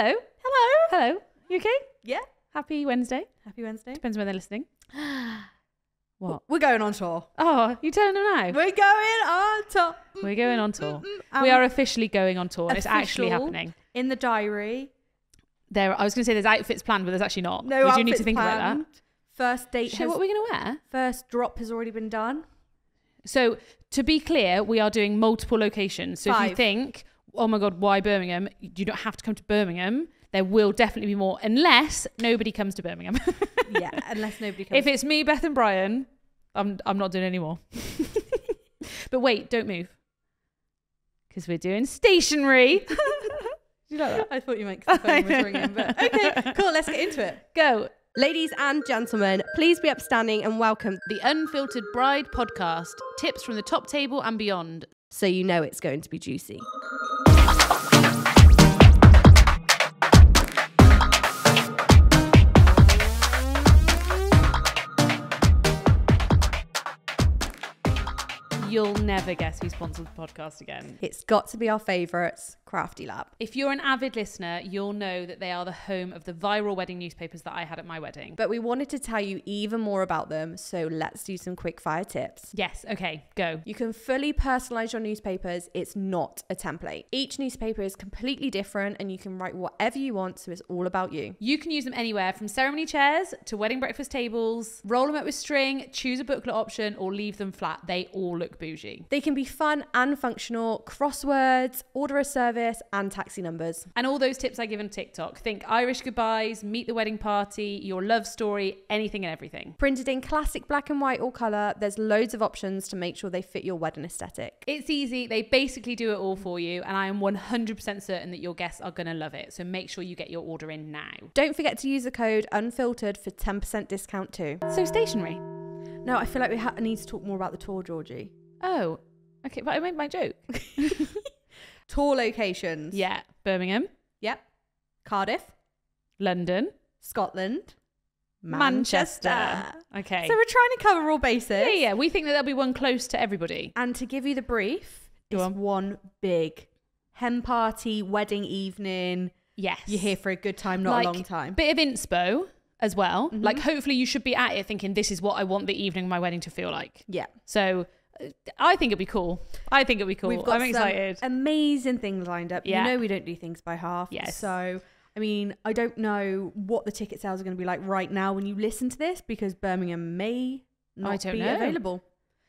Hello. Hello. Hello. You okay? Yeah. Happy Wednesday. Happy Wednesday. Depends when they're listening. What? We're going on tour. Oh, you're telling them now? We're going on tour. We're going on tour. We are officially going on tour. It's actually happening. In the diary. I was going to say there's outfits planned, but there's actually not. No outfits planned. We do need to think about that. First date. So what are we going to wear? First drop has already been done. So to be clear, we are doing multiple locations. So if you think, oh my God, why Birmingham? You don't have to come to Birmingham. There will definitely be more, unless nobody comes to Birmingham. Yeah, unless nobody comes. If it's me, Beth and Brian, I'm not doing any more. But wait, don't move. Because we're doing stationery. Do you like that? I thought you meant because the phone was ringing. But okay, cool, let's get into it. Go. Ladies and gentlemen, please be upstanding and welcome the Unfiltered Bride Podcast. Tips from the top table and beyond. So you know it's going to be juicy. You'll never guess who sponsors the podcast again. It's got to be our favourites, Crafty Lab. If you're an avid listener, you'll know that they are the home of the viral wedding newspapers that I had at my wedding. But we wanted to tell you even more about them, so let's do some quick fire tips. Yes, okay, go. You can fully personalise your newspapers. It's not a template. Each newspaper is completely different and you can write whatever you want, so it's all about you. You can use them anywhere, from ceremony chairs to wedding breakfast tables. Roll them up with string, choose a booklet option, or leave them flat. They all look bougie. They can be fun and functional, crosswords, order a service, and taxi numbers. And all those tips I give on TikTok. Think Irish goodbyes, meet the wedding party, your love story, anything and everything. Printed in classic black and white or colour, there's loads of options to make sure they fit your wedding aesthetic. It's easy, they basically do it all for you, and I am 100% certain that your guests are going to love it, so make sure you get your order in now. Don't forget to use the code UNFILTERED for 10% discount too. So stationery. No, I feel like we need to talk more about the tour, Georgie. Oh, okay, but I made my joke. Tour locations. Yeah. Birmingham. Yep. Cardiff. London. Scotland. Manchester. Okay. So we're trying to cover all bases. Yeah. We think that there'll be one close to everybody. And to give you the brief, it's one big hen party, wedding evening. Yes. You're here for a good time, not a long time. Bit of inspo as well. Mm-hmm. Like hopefully you should be at it thinking, this is what I want the evening of my wedding to feel like. Yeah. So I think it'd be cool. We've got some excited. Amazing things lined up. Yeah. You know we don't do things by half. Yes. So, I mean, I don't know what the ticket sales are going to be like right now when you listen to this, because Birmingham may not be available.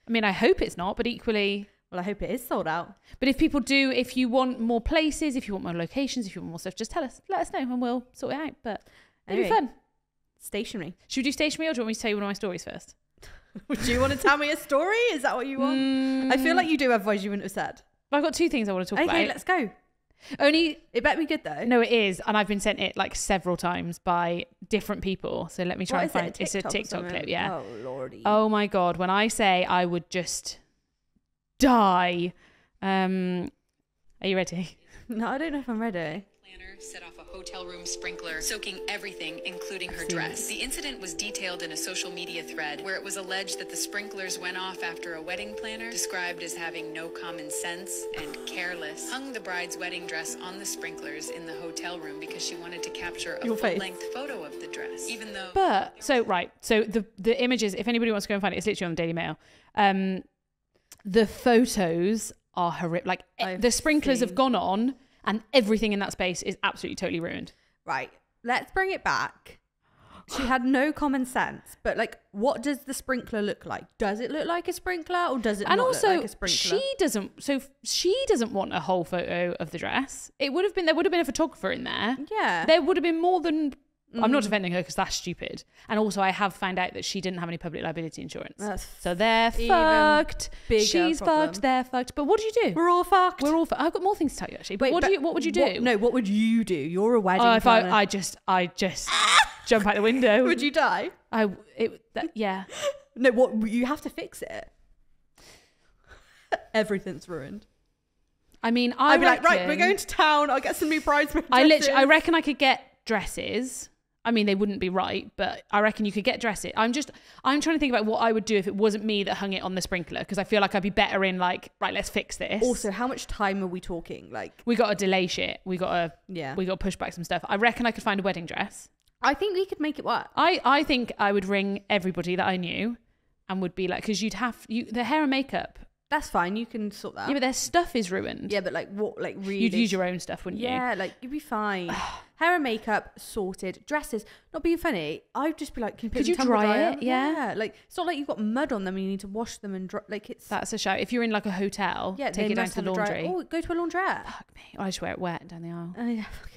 I mean, I hope it's not, but equally... Well, I hope it is sold out. But if people do, if you want more places, if you want more locations, if you want more stuff, just tell us. Let us know and we'll sort it out. But anyway, it'll be fun. Stationery. Should we do stationery or do you want me to tell you one of my stories first? Do you want to tell me a story? Is that what you want? I feel like you do, otherwise you wouldn't have said. I've got two things I want to talk about. Okay, let's go. It better be good though. No, it is. And I've been sent it like several times by different people. So let me try and find it. It's a TikTok clip, yeah. Oh, Lordy. Oh my God. When I say I would just die. Are you ready? No, I don't know if I'm ready. Set off a hotel room sprinkler, soaking everything, including her dress. The incident was detailed in a social media thread where it was alleged that the sprinklers went off after a wedding planner, described as having no common sense and careless, hung the bride's wedding dress on the sprinklers in the hotel room because she wanted to capture a full-length photo of the dress. Even though... But, so the images, if anybody wants to go and find it, it's literally on the Daily Mail. The photos are horrific. Like, the sprinklers have gone on, and everything in that space is absolutely totally ruined. Right. Let's bring it back. She had no common sense. But like, what does the sprinkler look like? Does it look like a sprinkler or does it not look like a sprinkler? And also, she doesn't want a whole photo of the dress. There would have been a photographer in there. Yeah. There would have been more than... I'm not defending her because that's stupid. And also I have found out that she didn't have any public liability insurance. So they're fucked. She's fucked, they're fucked. But what do you do? We're all fucked. I've got more things to tell you actually. But what would you do? What would you do? You're a wedding planner. I just jump out the window. Would you die? Yeah. No, you have to fix it. Everything's ruined. I mean, I'd be like, right, we're going to town. I'll get some new bridesmaids. I reckon I could get dresses. I mean, they wouldn't be right, but I reckon you could get dress it. I'm trying to think about what I would do if it wasn't me that hung it on the sprinkler, because I feel like I'd be better in like, right, let's fix this. Also, how much time are we talking? Like, we got to delay shit. We got to push back some stuff. I reckon I could find a wedding dress. I think we could make it work. I think I would ring everybody that I knew and would be like, because the hair and makeup. That's fine. You can sort that out. Yeah, but their stuff is ruined. Yeah, but like what? Like really? You'd use your own stuff, wouldn't you? Yeah, like you'd be fine. Hair and makeup sorted. Dresses. Not being funny. I'd just be like, can you put it in a tumble dryer? Could you dry it? Yeah. Like it's not like you've got mud on them and you need to wash them and dry. Like it's. That's a shout. If you're in like a hotel, yeah, take it down to the laundry. Oh, go to a laundrette. Fuck me. Or I just wear it wet down the aisle. Oh yeah. Fuck.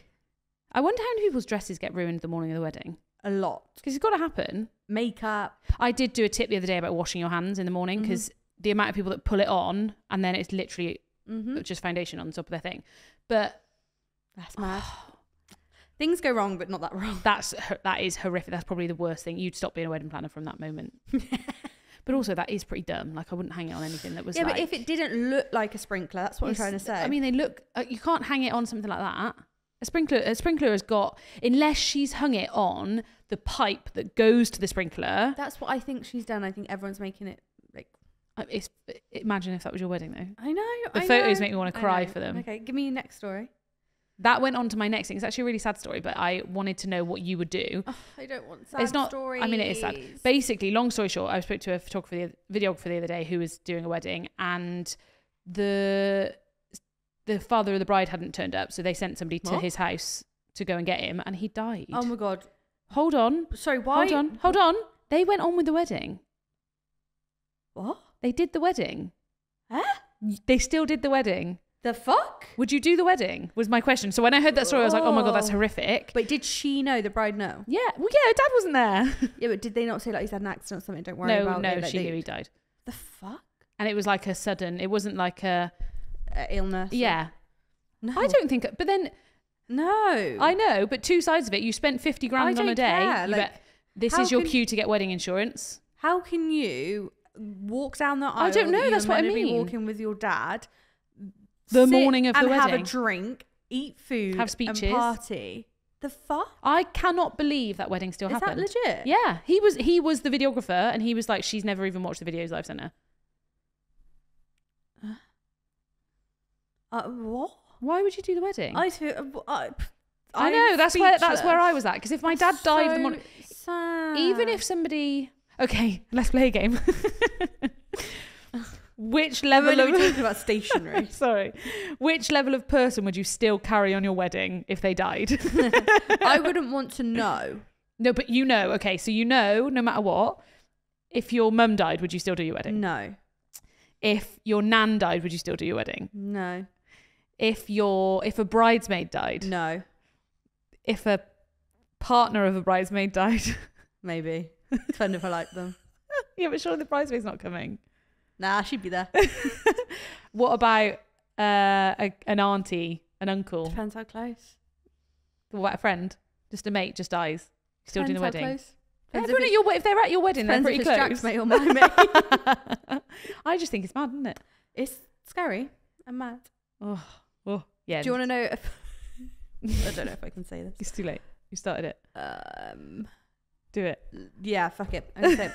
I wonder how many people's dresses get ruined the morning of the wedding. A lot. Because it's got to happen. Makeup. I did do a tip the other day about washing your hands in the morning because. Mm-hmm. The amount of people that pull it on and then it's literally just foundation on top of their thing. But that's mad. Things go wrong, but not that wrong. That is horrific. That's probably the worst thing. You'd stop being a wedding planner from that moment. But also that is pretty dumb. Like I wouldn't hang it on anything that was like... Yeah, but if it didn't look like a sprinkler, that's what I'm trying to say. I mean, they look... you can't hang it on something like that. A sprinkler has got, unless she's hung it on the pipe that goes to the sprinkler... That's what I think she's done. I think everyone's making it... Imagine if that was your wedding though. I know. The photos make me want to cry for them. Okay, give me your next story. That went on to my next thing. It's actually a really sad story, but I wanted to know what you would do. Oh, I don't want sad stories. I mean, it is sad. Basically, long story short, I spoke to a videographer the other day who was doing a wedding, and the father of the bride hadn't turned up, so they sent somebody to his house to go and get him, and he died. Oh my God. Hold on. Sorry, why? Hold on. They went on with the wedding. What? They did the wedding. Huh? They still did the wedding. The fuck? Would you do the wedding? Was my question. So when I heard that story, I was like, oh my God, that's horrific. But did she know, the bride know? Yeah. Well, yeah, her dad wasn't there. Yeah, but did they not say like he's had an accident or something? Don't worry about it. No, she knew he died. The fuck? And it was like a sudden, it wasn't like a illness. Yeah. No. I don't think, but then. No. I know, but two sides of it. You spent 50 grand on a day. Yeah. Like, this is your cue to get wedding insurance. How can you... walk down the aisle. I don't know. That's what I mean. Be walking with your dad the morning of the wedding, have a drink, eat food, have speeches, and party. The fuck! I cannot believe that wedding still happened. Is that legit? Yeah, he was the videographer, and he was like, she's never even watched the videos I've sent her. What? Why would you do the wedding? I feel. I know. That's speechless. That's where I was at. Because if my dad died the morning, even if somebody. Okay, let's play a game. Which level of... We're talking about stationery. Sorry. Which level of person would you still carry on your wedding if they died? I wouldn't want to know. No, but you know. Okay, so you know, no matter what, if your mum died, would you still do your wedding? No. If your nan died, would you still do your wedding? No. If a bridesmaid died? No. If a partner of a bridesmaid died? Maybe. Depending if I like them. Yeah, but surely the bridesmaid's not coming. Nah, she'd be there. What about an auntie, an uncle? Depends how close. What about a friend? Just a mate, just dies. Still doing the wedding. Close. If they're at your wedding, they're pretty close. Jack's mate or my mate. I just think it's mad, isn't it? It's scary and mad. Oh yeah. Do you want to know? I don't know if I can say this. It's too late. You started it. Do it. Yeah, fuck it. Okay.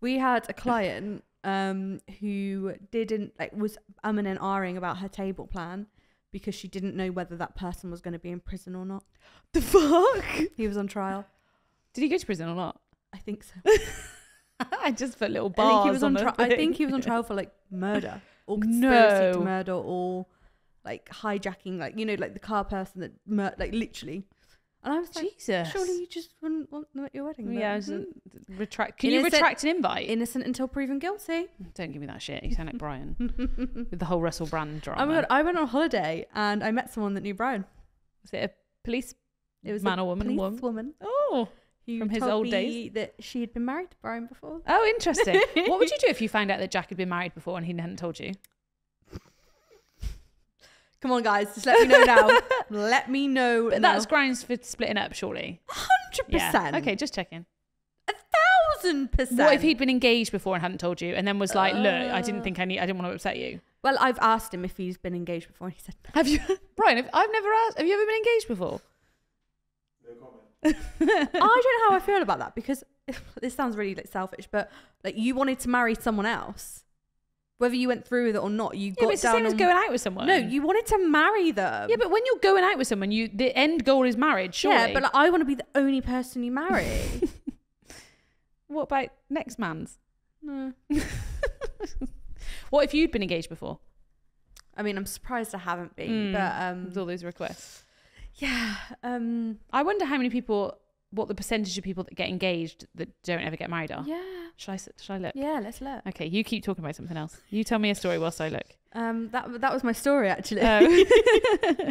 We had a client who didn't like was umming and ahhing about her table plan because she didn't know whether that person was going to be in prison or not. The fuck? He was on trial. Did he go to prison or not? I think so. I just put little bars. I think he was on trial for like murder or conspiracy to murder or like hijacking, like you know, like the car person that like literally. And I was like, Jesus. Surely you just wouldn't want them at your wedding. Yeah, Can you retract an invite? Innocent until proven guilty. Don't give me that shit. You sound like Brian with the whole Russell Brand drama. Oh my God, I went on holiday and I met someone that knew Brian. Was it a police? It was man a or woman? Woman. Oh, from his old days. That she had been married to Brian before. Oh, interesting. What would you do if you found out that Jack had been married before and he hadn't told you? Come on, guys, just let me know now. Let me know. But that's grounds for splitting up, surely. 100%. Okay, just checking. 1,000%. What if he'd been engaged before and hadn't told you, and then was like, "Look, I didn't want to upset you." Well, I've asked him if he's been engaged before, and he said, "Have you, Brian? I've never asked. Have you ever been engaged before?" No comment. I don't know how I feel about that, because this sounds really like selfish, but like you wanted to marry someone else. Whether you went through with it or not, you got down. Yeah, but it's the same as going out with someone. No, you wanted to marry them. Yeah, but when you're going out with someone, the end goal is marriage, surely. Yeah, but like, I want to be the only person you marry. What about next man's? No. What if you'd been engaged before? I mean, I'm surprised I haven't been, but... With all those requests. Yeah. I wonder how many people... what the percentage of people that get engaged that don't ever get married are. Yeah. Should I look? Yeah, let's look. Okay, you keep talking about something else. You tell me a story whilst I look. That was my story, actually. Oh.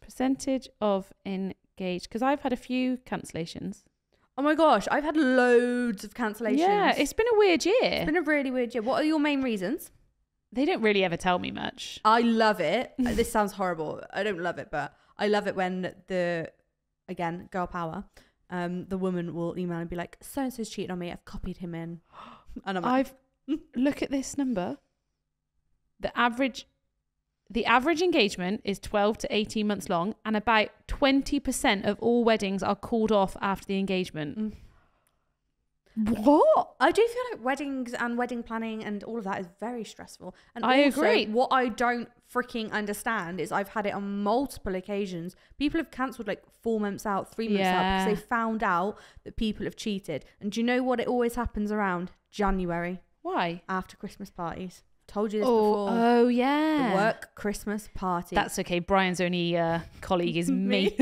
Percentage of engaged, because I've had a few cancellations. Oh my gosh, I've had loads of cancellations. Yeah, it's been a weird year. It's been a really weird year. What are your main reasons? They don't really ever tell me much. I love it. This sounds horrible. I don't love it, but I love it when again, girl power. The woman will email and be like, so-and-so's cheating on me, I've copied him in. And I'm like, look at this number. The average engagement is 12 to 18 months long, and about 20% of all weddings are called off after the engagement. What? I do feel like weddings and wedding planning and all of that is very stressful. And I also, agree. What I don't freaking understand is I've had it on multiple occasions. People have cancelled like 4 months out, 3 months out, because they found out that people have cheated. And do you know what? It always happens around January. Why? After Christmas parties. Told you this before. Oh, yeah. The work Christmas party. That's okay. Brian's only colleague is me.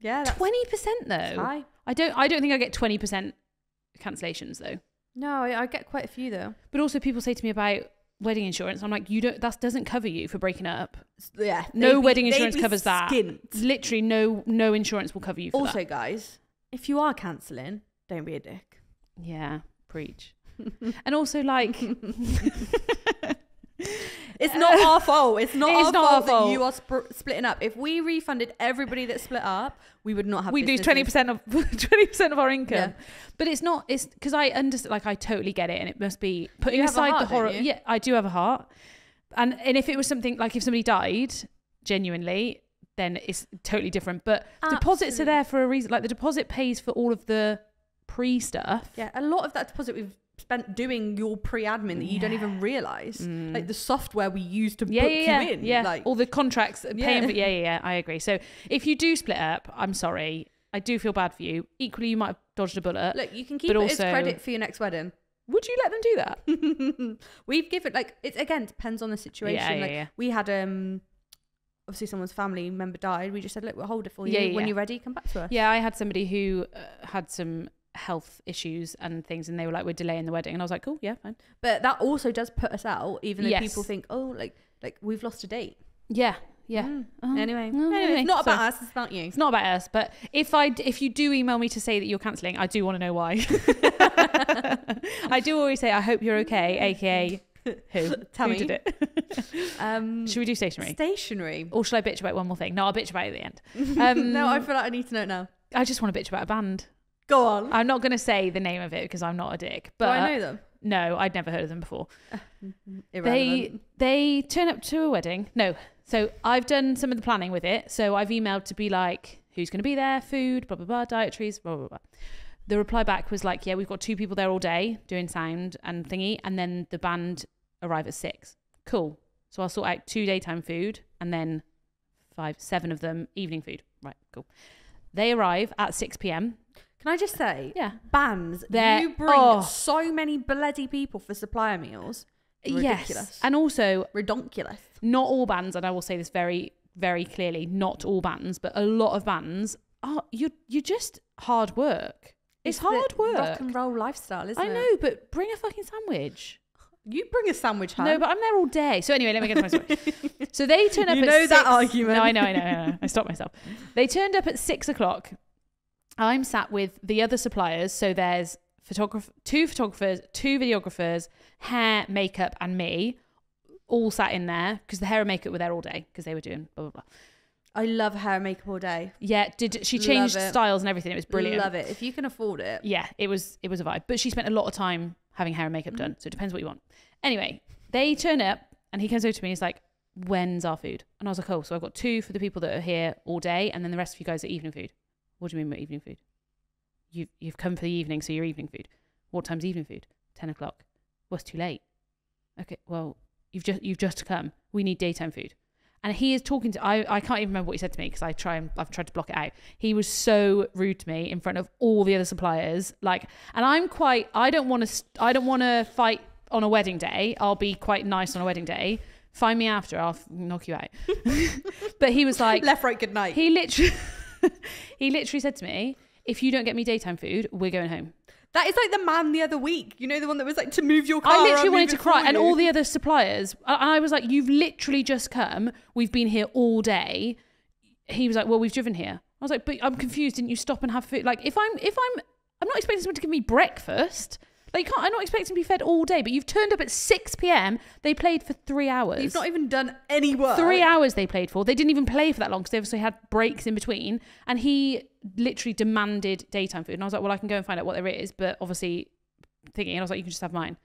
Yeah, 20% though. High. I don't think I get 20% cancellations though. No, I get quite a few though. But also people say to me about wedding insurance. I'm like, that doesn't cover you for breaking up. Yeah. No wedding insurance covers that. Literally no insurance will cover you for that. Also guys, if you are cancelling, don't be a dick. Yeah, preach. And also like it's not our fault. It's not our fault that you are splitting up. If we refunded everybody that split up, we would not have. We do 20% of our income. Yeah. But it's not. It's because I understand. Like I totally get it, and it must be putting aside the horror. Yeah, I do have a heart, and if it was something like if somebody died genuinely, then it's totally different. But deposits are there for a reason. Like the deposit pays for all of the pre stuff. Yeah, a lot of that deposit we've spent doing your pre-admin that you don't even realise. Like the software we use to book you in. Yeah, like, all the contracts. Paying, yeah, I agree. So if you do split up, I'm sorry. I do feel bad for you. Equally, you might have dodged a bullet. Look, you can keep it as credit for your next wedding. Would you let them do that? We've given, like, it again depends on the situation. We had, obviously someone's family member died. We just said, look, we'll hold it for you. When you're ready, come back to us. Yeah, I had somebody who had some health issues and things, and they were like, we're delaying the wedding, and I was like, cool, yeah, fine. But that also does put us out, even though people think, oh, like we've lost a date. Anyway, it's not about us, it's about you. It's not about us. But if you do email me to say that you're cancelling, I do want to know why. I do always say I hope you're okay, aka who? Tell me. Who did it? Should we do stationery? Or should I bitch about one more thing? No, I'll bitch about it at the end. No, I feel like I need to know it now. I just want to bitch about a band. Go on. I'm not going to say the name of it because I'm not a dick. But do I know them? No, I'd never heard of them before. They turn up to a wedding. No. So I've done some of the planning with it. So I've emailed to be like, who's going to be there? Food, blah, blah, blah, dietaries, blah, blah, blah. The reply back was like, yeah, we've got two people there all day doing sound and thingy. And then the band arrive at 6. Cool. So I'll sort out 2 daytime food and then 7 of them evening food. Right, cool. They arrive at 6 p.m. Can I just say, bands, you bring so many bloody people for supplier meals. Ridiculous. Yes. And also... redonkulous. Not all bands, and I will say this very, very clearly, not all bands, but a lot of bands, are you're just hard work. It's hard work. Rock and roll lifestyle, isn't it? I know, but bring a fucking sandwich. You bring a sandwich home. No, but I'm there all day. So anyway, let me get to my story. So they turn up at 6. You know that argument. No, I know. I stopped myself. They turned up at 6 o'clock. I'm sat with the other suppliers. So there's 2 photographers, 2 videographers, hair, makeup, and me all sat in there because the hair and makeup were there all day because they were doing blah, blah, blah. I love hair and makeup all day. Yeah. She changed styles and everything. It was brilliant. Love it. If you can afford it. Yeah, it was a vibe. But she spent a lot of time having hair and makeup done. So it depends what you want. Anyway, they turn up and he comes over to me and he's like, when's our food? And I was like, oh, so I've got two for the people that are here all day, and then the rest of you guys are evening food. What do you mean by evening food? You've come for the evening, so you're evening food. What time's evening food? 10 o'clock. Well, it's too late. Okay, well, you've just come. We need daytime food. And he is talking to, I can't even remember what he said to me because I've tried to block it out. He was so rude to me in front of all the other suppliers. Like, and I don't want to fight on a wedding day. I'll be quite nice on a wedding day. Find me after, I'll knock you out. But he was like, left, right, good night. He literally said to me, if you don't get me daytime food, we're going home. That is like the man the other week, you know, the one that was like, to move your car. I literally wanted to cry, and all the other suppliers. I was like, you've literally just come. We've been here all day. He was like, well, we've driven here. I was like, but I'm confused. Didn't you stop and have food? Like, I'm not expecting someone to give me breakfast. Like, I'm not expecting to be fed all day, but you've turned up at 6 p.m. They played for 3 hours. You've not even done any work. 3 hours they played for. They didn't even play for that long because they obviously had breaks in between. And he literally demanded daytime food. And I was like, well, I can go and find out what there is. But obviously thinking, and I was like, you can just have mine.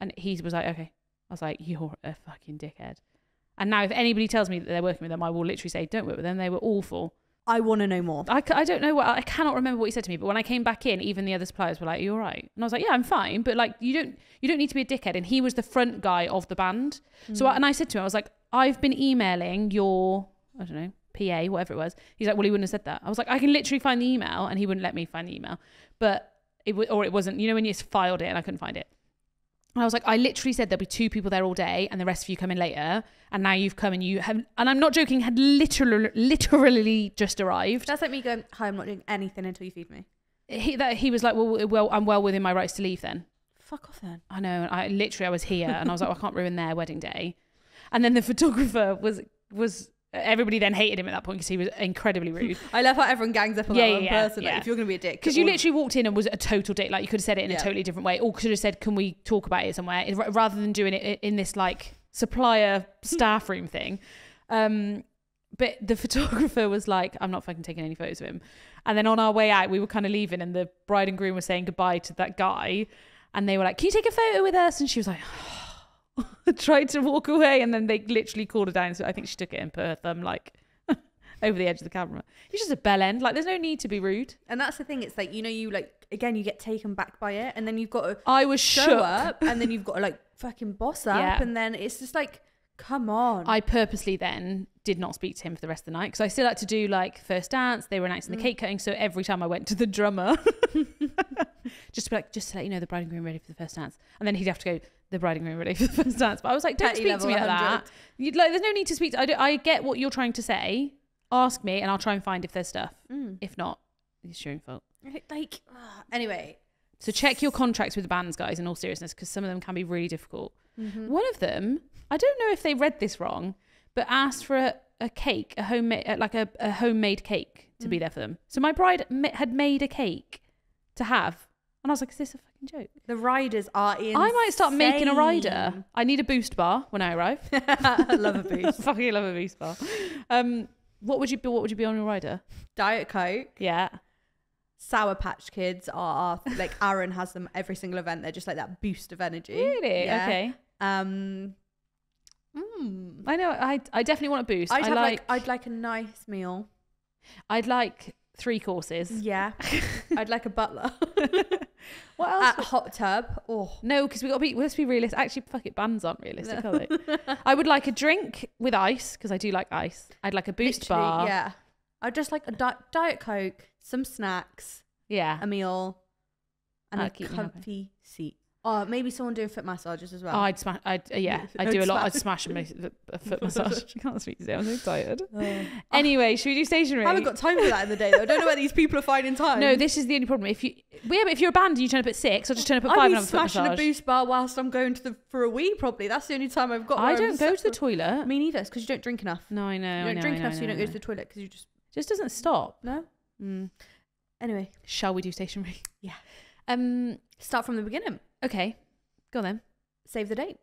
And he was like, okay. I was like, you're a fucking dickhead. And now if anybody tells me that they're working with them, I will literally say, don't work with them. They were awful. I want to know more. I don't know what, I cannot remember what he said to me, but when I came back in, even the other suppliers were like, you're right. And I was like, yeah, I'm fine. But like, you don't need to be a dickhead. And he was the front guy of the band. Mm. So, and I said to him, I was like, I've been emailing your, I don't know, PA, whatever it was. He's like, well, he wouldn't have said that. I was like, I can literally find the email, and he wouldn't let me find the email, but it wasn't, you know, when you just filed it and I couldn't find it. And I was like, I literally said there'll be two people there all day and the rest of you come in later. And now you've come and you have, and I'm not joking, had literally just arrived. That's like me going, hi, I'm not doing anything until you feed me. He was like, well, I'm well within my rights to leave then. Fuck off then. I know. I was here and I was like, well, I can't ruin their wedding day. And then the photographer was everybody then hated him at that point because he was incredibly rude. I love how everyone gangs up on that one person. Like, if you're going to be a dick. Because you literally walked in and was a total dick. Like, you could have said it in a totally different way, or could have said, can we talk about it somewhere? Rather than doing it in this like supplier staff room thing. But the photographer was like, I'm not fucking taking any photos of him. And then on our way out, we were kind of leaving and the bride and groom were saying goodbye to that guy. And they were like, can you take a photo with us? And she was like, oh. Tried to walk away, and then they literally called her down, so I think she took it and put her thumb like over the edge of the camera. It's just a bell end. Like, there's no need to be rude. And that's the thing, it's like, you know, you like, again, you get taken back by it, and then you've got to show up and then you've got to like fucking boss up, and then it's just like, come on. I purposely then did not speak to him for the rest of the night because I still had to do like first dance. They were announcing the cake cutting, so every time I went to the drummer just to be like, just to let you know, the bride and groom ready for the first dance. And then he'd have to go, the bride and groom ready for the first dance. But I was like, don't speak to me like that. You'd like, there's no need to speak to, I get what you're trying to say. Ask me and I'll try and find if there's stuff. If not, it's your own fault. Like, anyway. So check your contracts with the bands, guys, in all seriousness, because some of them can be really difficult. One of them, I don't know if they read this wrong, but asked for a cake, a homemade, like a homemade cake to be there for them. So my bride had made a cake to have. And I was like, is this a fucking joke? The riders are insane. I might start making a rider. I need a boost bar when I arrive. I love a boost. Fucking love a boost bar. What would you be on your rider? Diet Coke. Yeah. Sour Patch Kids are like, Aaron has them every single event. They're just like that boost of energy. Really? Yeah. Okay. I know. I definitely want a boost. I'd like a nice meal. I'd like 3 courses. Yeah. I'd like a butler. What else? A hot tub. Oh no, because let's be realistic. Actually, fuck it, bands aren't realistic, are they? I would like a drink with ice because I do like ice. I'd like a boost bar. Yeah. I'd just like a Diet Coke, some snacks. Yeah. A meal, and a comfy seat. Oh, maybe someone doing foot massages as well. Oh, I'd smash a foot massage. I can't speak today. I'm so tired. Anyway, should we do stationery? I haven't got time for that in the day though. I don't know where these people are finding time. No, this is the only problem. If you're a band and you turn up at 6, I'll just turn up at 5 and I'm smashing a boost bar whilst I'm going for a wee. Probably that's the only time I've got. I don't go to the toilet. Me neither. It's because you don't drink enough. No, I know. You don't drink enough, so you don't go to the toilet because you just doesn't stop. No. Anyway, shall we do stationery? Yeah. Start from the beginning. Okay, go on then. Save the date.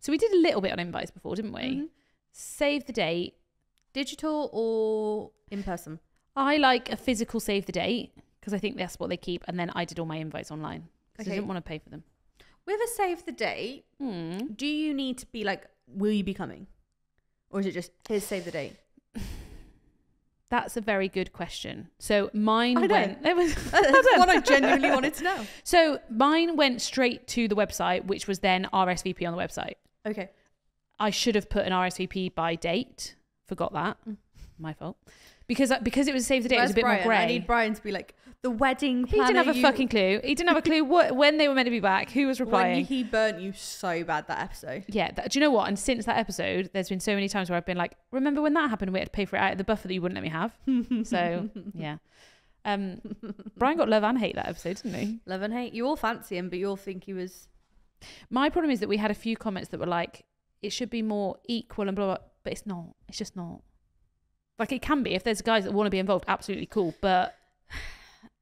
So we did a little bit on invites before, didn't we? Save the date. Digital or in person? I like a physical save the date because I think that's what they keep. And then I did all my invites online because I didn't want to pay for them. With a save the date, do you need to be like, will you be coming? Or is it just, here's save the date? That's a very good question. So mine went... That's one I genuinely wanted to know. So mine went straight to the website, which was then RSVP on the website. Okay. I should have put an RSVP by date. Forgot that. Mm. My fault. Because it was save the date, it was a bit more grey. I need Brian to be like, the wedding planner. He didn't have a fucking clue. He didn't have a clue what when they were meant to be back, who was replying. When he burnt you so bad that episode. Yeah. Do you know what? And since that episode, there's been so many times where I've been like, remember when that happened? We had to pay for it out of the buffer that you wouldn't let me have. So, yeah. Brian got love and hate that episode, didn't he? Love and hate. You all fancy him, but you all think he was... My problem is that we had a few comments that were like, it should be more equal and blah, blah, but it's not. It's just not. Like, it can be. If there's guys that want to be involved, absolutely cool. But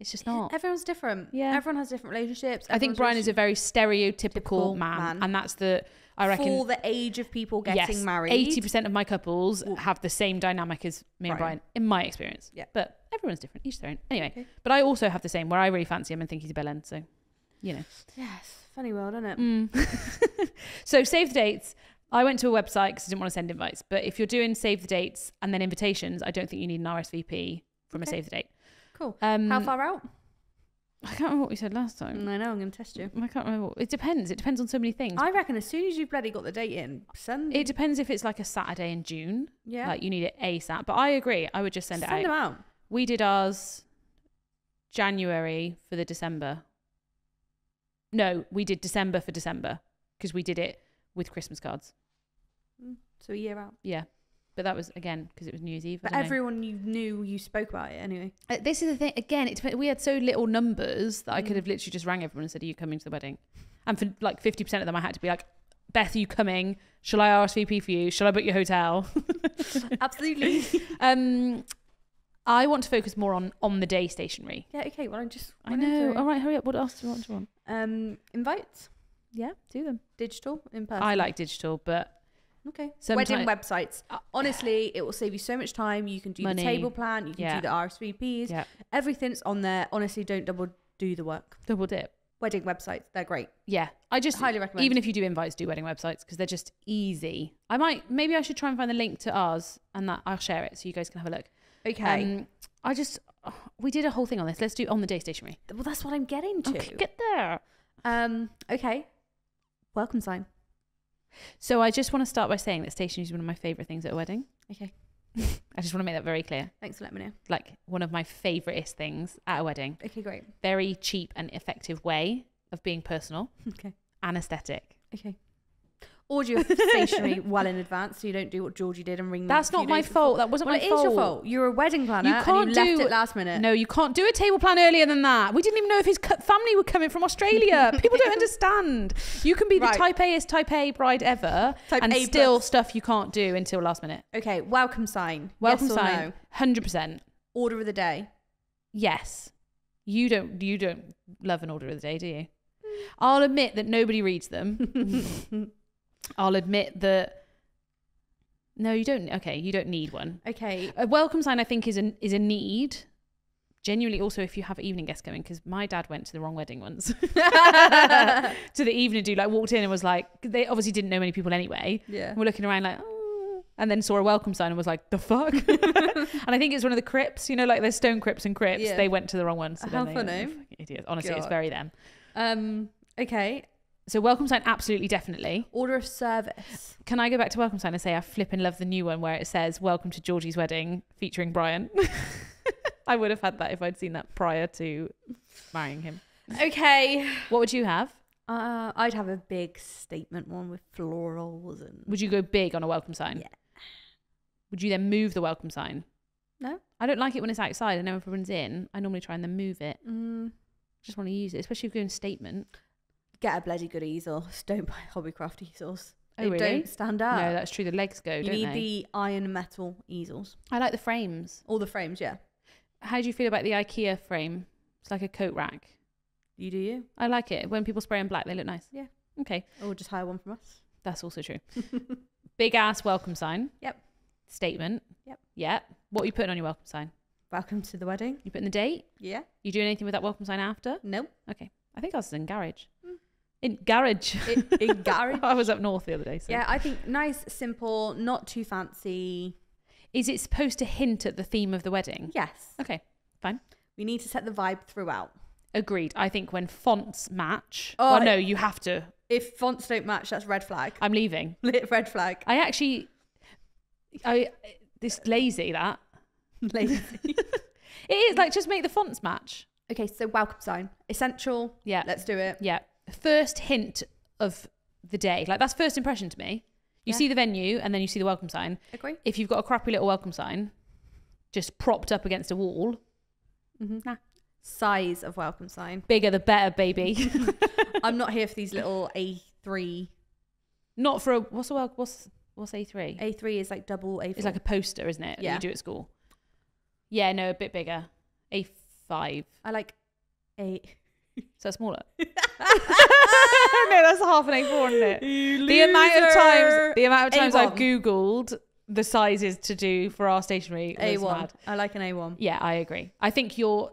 it's just not. Everyone's different. Yeah. Everyone has different relationships. I think Brian is a very stereotypical man. And that's the, I reckon... For the age of people getting married. 80% of my couples have the same dynamic as me and Brian, in my experience. Yeah. But everyone's different. Each their own. Anyway. Okay. But I also have the same, where I really fancy him and think he's a bellend. So, you know. Yes. Funny world, isn't it? Mm. So, save the dates. I went to a website because I didn't want to send invites. But if you're doing save the dates and then invitations, I don't think you need an RSVP from a save the date. Cool. How far out? I can't remember what we said last time. I know, I'm going to test you. I can't remember. It depends. It depends on so many things. I reckon as soon as you've bloody got the date in, send... It depends if it's like a Saturday in June. Yeah. Like you need it ASAP. But I agree. I would just send it out. Send them out. We did ours January for the December. No, we did December for December because we did it with Christmas cards. So a year out. Yeah. But that was, again, because it was New Year's Eve. But everyone you knew, you spoke about it anyway. This is the thing. Again, we had so little numbers that I could have literally just rang everyone and said, are you coming to the wedding? And for like 50% of them, I had to be like, Beth, are you coming? Shall I RSVP for you? Shall I book your hotel? Absolutely. I want to focus more on the day stationery. Yeah, okay. Well, I know. All right, hurry up. What else do you want? Invites. Yeah, do them. Digital, in person. I like digital, but... Okay. Wedding websites. Honestly, it will save you so much time. You can do the table plan. You can do the RSVPs. Yeah. Everything's on there. Honestly, don't do the work. Double dip. Wedding websites. They're great. Yeah. I just highly recommend. Even if you do invites, do wedding websites because they're just easy. Maybe I should try and find the link to ours and that I'll share it so you guys can have a look. Okay. We did a whole thing on this. Let's do on the day stationery. Well, that's what I'm getting to. Okay, get there. Okay. Welcome sign. So I just want to start by saying that stationery is one of my favourite things at a wedding. Okay. I just want to make that very clear. Thanks for letting me know. Like one of my favouriteest things at a wedding. Okay, great. Very cheap and effective way of being personal. Okay. And aesthetic. Okay. Order your stationery well in advance so you don't do what Georgie did and ring. That's not my fault. That wasn't my fault. It is your fault. You're a wedding planner and you left it last minute. No, you can't do a table plan earlier than that. We didn't even know if his family were coming from Australia. People don't understand. You can be the type A bride ever and still stuff you can't do until last minute. Okay, welcome sign. Welcome sign. 100%. Order of the day. Yes. You don't love an order of the day, do you? I'll admit that nobody reads them. I'll admit that. No, you don't. Okay, you don't need one. Okay, a welcome sign I think is a need. Genuinely, also if you have evening guests coming, because my dad went to the wrong wedding once. To the evening dude, like walked in and was like, they obviously didn't know many people anyway. Yeah, we're looking around like, oh, and then saw a welcome sign and was like, the fuck. And I think it's one of the crypts. You know, like there's stone crypts and crypts. Yeah. They went to the wrong one. So how funny. Idiots. Honestly, God. It's very them. Okay. So welcome sign, absolutely, definitely. Order of service. Can I go back to welcome sign and say I flipping love the new one where it says, welcome to Georgie's wedding featuring Brian. I would have had that if I'd seen that prior to marrying him. Okay. What would you have? I'd have a big statement one with florals. And... Would you go big on a welcome sign? Yeah. Would you then move the welcome sign? No. I don't like it when it's outside and everyone's in. I normally try and then move it. Just want to use it, especially if you're doing statement. Get a bloody good easel. Just don't buy Hobbycraft easels. They don't stand up. No, that's true. The legs go, don't they? You need the iron metal easels. I like the frames. All the frames, yeah. How do you feel about the Ikea frame? It's like a coat rack. You do you. I like it. When people spray in black, they look nice. Yeah. Okay. Or just hire one from us. That's also true. Big ass welcome sign. Yep. Statement. Yep. Yeah. What are you putting on your welcome sign? Welcome to the wedding. You putting the date? Yeah. You doing anything with that welcome sign after? No. Okay. I think I was in garage. In garage. In garage. I was up north the other day. So. Yeah, I think nice, simple, not too fancy. Is it supposed to hint at the theme of the wedding? Yes. Okay, fine. We need to set the vibe throughout. Agreed. I think when fonts match... Oh, well, no, you have to... If fonts don't match, that's red flag. I'm leaving. Red flag. I actually... This lazy, that. Lazy. It is, like, just make the fonts match. Okay, so welcome sign. Essential. Yeah. Let's do it. Yeah. First hint of the day. Like, that's first impression to me. You see the venue and then you see the welcome sign. Agree. If you've got a crappy little welcome sign just propped up against a wall... Mm-hmm. Nah. Size of welcome sign. Bigger the better, baby. I'm not here for these little A3. Not for a... What's A3? A3 is like double A4. It's like a poster, isn't it? Yeah. You do at school. Yeah, no, a bit bigger. A5. I like A... So that's smaller. No, that's half an A4, isn't it? You the amount of times, A1. I've Googled the sizes to do for our stationery. A1. Mad. I like an A1. Yeah, I agree. I think your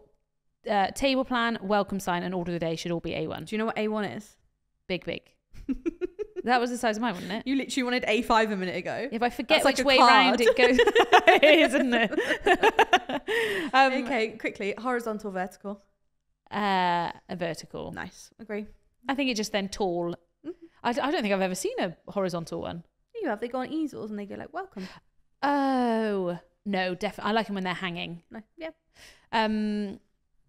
table plan, welcome sign, and order of the day should all be A1. Do you know what A1 is? Big. That was the size of mine, wasn't it? You literally wanted A5 a minute ago. If I forget which way round it goes, it is, isn't it? Okay, quickly, horizontal, vertical. A vertical. Nice. Agree. I think it just then tall. Mm-hmm. I don't think I've ever seen a horizontal one. You have. They go on easels and they go like, welcome. Oh, no, definitely. I like them when they're hanging. No, yeah.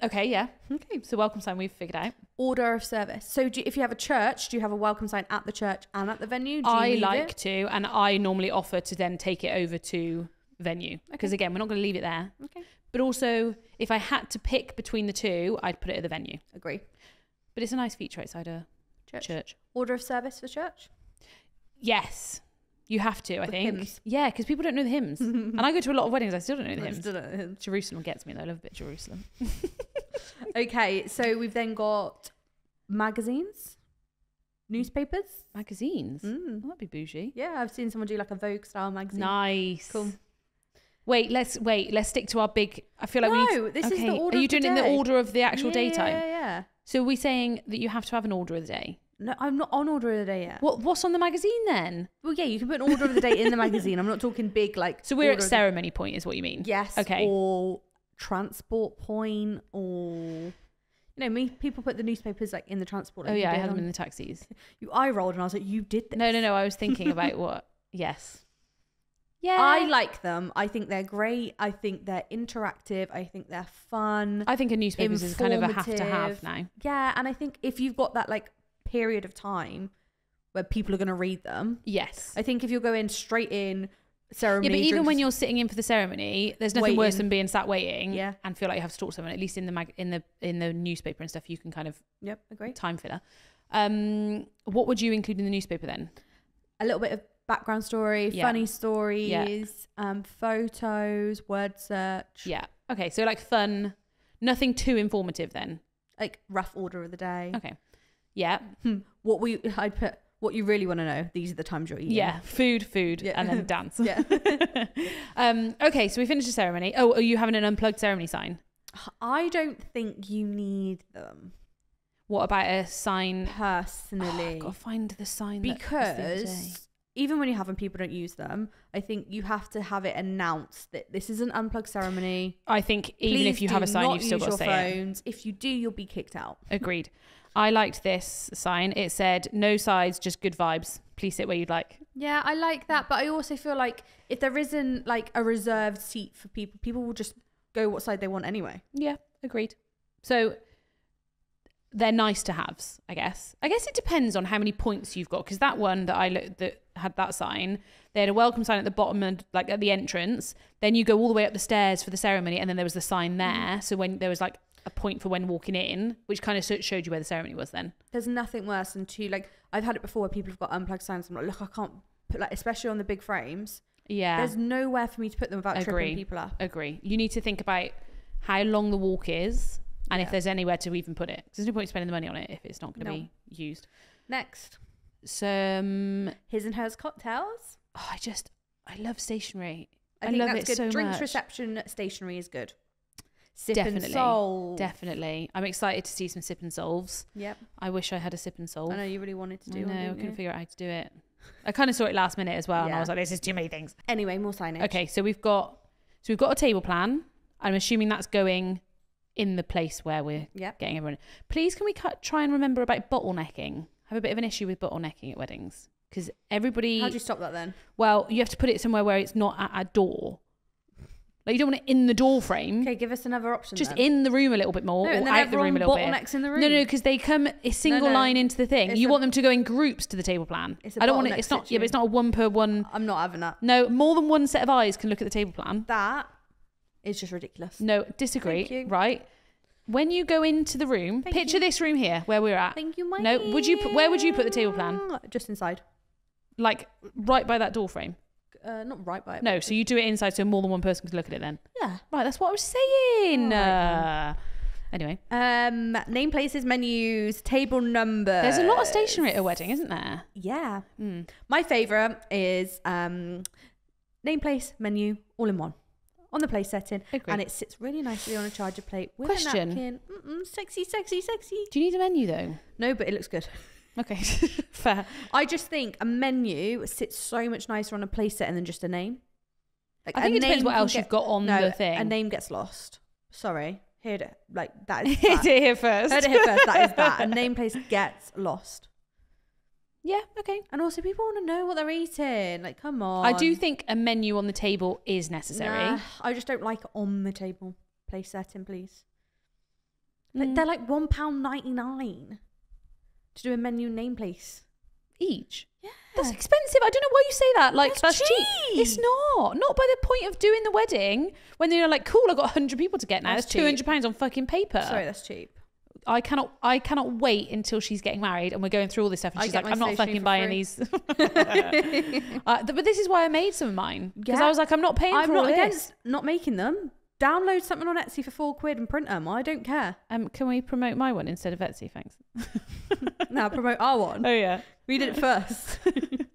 Okay, yeah. Okay, so welcome sign we've figured out. Order of service. So if you have a church, do you have a welcome sign at the church and at the venue? I like to, and I normally offer to then take it over to venue. Because again, we're not going to leave it there. Okay. But also, if I had to pick between the two, I'd put it at the venue. Agree. But it's a nice feature outside a church. Order of service for church? Yes. You have to, I think. Hymns. Yeah, because people don't know the hymns. And I go to a lot of weddings, I still don't know the hymns. Jerusalem gets me though, I love a bit of Jerusalem. Okay, so we've then got magazines, newspapers. Magazines? Mm. Well, that'd be bougie. Yeah, I've seen someone do like a Vogue style magazine. Nice. Cool. Wait, let's stick to our big, I feel like this is the order. Are you doing in the order of the actual daytime? Yeah. So are we saying that you have to have an order of the day? No, I'm not on order of the day yet. What's on the magazine then? Well, yeah, you can put an order of the day in the magazine. I'm not talking big like... So we're at ceremony point is what you mean? Yes. Okay. Or transport point or... You know, people put the newspapers like in the transport. Oh yeah, I had them in the taxis. You eye rolled and I was like, you did this. No, I was thinking about what... Yes. Yeah. I like them. I think they're great. I think they're interactive. I think they're fun. I think a newspaper is kind of a have-to-have now. Yeah, and I think if you've got that like... period of time where people are going to read them. Yes. I think if you're going straight in ceremony. Yeah, but even when you're sitting in for the ceremony, there's nothing worse than being sat waiting and feel like you have to talk to someone. At least in the newspaper and stuff, you can kind of agree. Time filler. What would you include in the newspaper then? A little bit of background story, funny stories, photos, word search. Yeah. Okay, so like fun, nothing too informative then. Like rough order of the day. Okay. Yeah. I'd put what you really want to know. These are the times you're eating. Yeah. Food, and then dance. Yeah. Okay, so we finished the ceremony. Oh, are you having an unplugged ceremony sign? I don't think you need them. What about a sign? Personally. I've got to find the sign. Because even when you have them, people don't use them. I think you have to have it announced that this is an unplugged ceremony. I think even if you have a sign, you've still got to say it. If you do, you'll be kicked out. Agreed. I liked this sign. It said, no sides, just good vibes. Please sit where you'd like. Yeah, I like that. But I also feel like if there isn't like a reserved seat for people, people will just go what side they want anyway. Yeah, agreed. So they're nice to haves, I guess. I guess it depends on how many points you've got. Because that one that I looked that had that sign, they had a welcome sign at the bottom and like at the entrance. Then you go all the way up the stairs for the ceremony. And then there was the sign there. So when there was like, a point for when walking in, which kind of showed you where the ceremony was then. There's nothing worse than I've had it before where people have got unplugged signs. I'm like, look, I can't put like, especially on the big frames. Yeah. There's nowhere for me to put them without tripping people up. Agree. You need to think about how long the walk is and if there's anywhere to even put it. There's no point spending the money on it if it's not going to be used. Next. Some his and hers cocktails. Oh, I love stationery. I think that's good. Drinks reception stationery is good. Sip definitely. And solve. Definitely. I'm excited to see some sip and solves. Yep. I wish I had a sip and solve. I know you really wanted to do it. No, I couldn't figure out how to do it. I kind of saw it last minute as well, and I was like, this is too many things. Anyway, more signage. Okay, so we've got a table plan. I'm assuming that's going in the place where we're getting everyone. Please, can we try and remember about bottlenecking? I have a bit of an issue with bottlenecking at weddings because everybody. How do you stop that then? Well, you have to put it somewhere where it's not at a door. Like, you don't want it in the door frame. Okay, give us another option. Just then. In the room a little bit more, or out the room a little bit. Bottlenecks in the room. No, because they come a single line into the thing. It's you want them to go in groups to the table plan. I don't want it. It's not. Yeah, but it's not a one per one. I'm not having that. No, more than one set of eyes can look at the table plan. That is just ridiculous. No, disagree. Right. When you go into the room, picture this room here where we're at. Thank you, Mike. No, where would you put the table plan? Just inside. Like right by that door frame. Not right by it. No, so you do it inside so more than one person can look at it then. Yeah. Right, that's what I was saying. Right. Anyway. Name places, menus, table numbers. There's a lot of stationery at a wedding, isn't there? Yeah. Mm. My favourite is name, place, menu, all in one. On the place setting. Agreed. And it sits really nicely on a charger plate with a napkin. Sexy, sexy, sexy. Do you need a menu though? No, but it looks good. Okay, fair. I just think a menu sits so much nicer on a place setting than just a name. Like, I think it depends what else you've got on the thing. A name gets lost. Sorry. Heard it. Like, that is that. Heard it here first. That is that. A name place gets lost. Yeah, okay. And also people want to know what they're eating. Like, come on. I do think a menu on the table is necessary. Nah, I just don't like on the table. Place setting, please. Like, they're like £1.99. to do a menu name place each. Yeah, that's expensive. I don't know why you say that. Like, that's cheap. It's not by the point of doing the wedding when they're like, cool, I've got 100 people to get now. That's £200 on fucking paper. Sorry, that's cheap. I cannot wait until she's getting married and we're going through all this stuff and she's like, I'm not fucking buying these. But this is why I made some of mine, because I was like, I'm not paying for all this. I'm not against not making them. Download something on Etsy for £4 and print them. I don't care. Can we promote my one instead of Etsy? Thanks. No, promote our one. Oh, yeah. We did it first.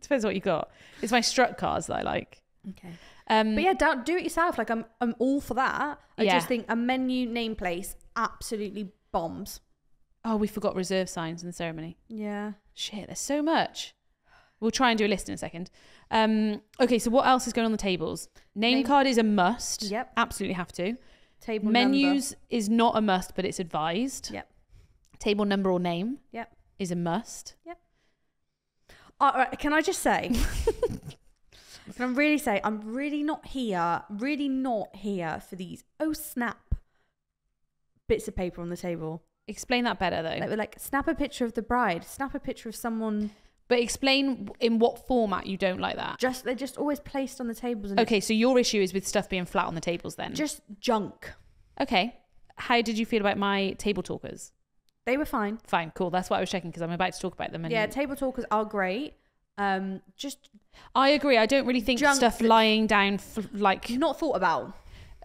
Depends what you got. It's my Strut cards that I like. Okay. But yeah, do it yourself. Like, I'm all for that. I just think a menu name place absolutely bombs. Oh, we forgot reserve signs in the ceremony. Yeah. Shit, there's so much. We'll try and do a list in a second. Okay, so what else is going on the tables? Name card is a must. Yep. Absolutely have to. Table menus number is not a must, but it's advised. Yep. Table number or name is a must. Yep. All right, can I just say, I'm really not here for these, oh snap, bits of paper on the table. Explain that better though. Like snap a picture of the bride, snap a picture of someone. But explain in what format you don't like that. They're just always placed on the tables. And okay, so your issue is with stuff being flat on the tables then? Just junk. Okay. How did you feel about my table talkers? They were fine. Fine, cool. That's what I was checking because I'm about to talk about them. And yeah, table talkers are great. Just... I agree. I don't really think stuff lying down like... Not thought about.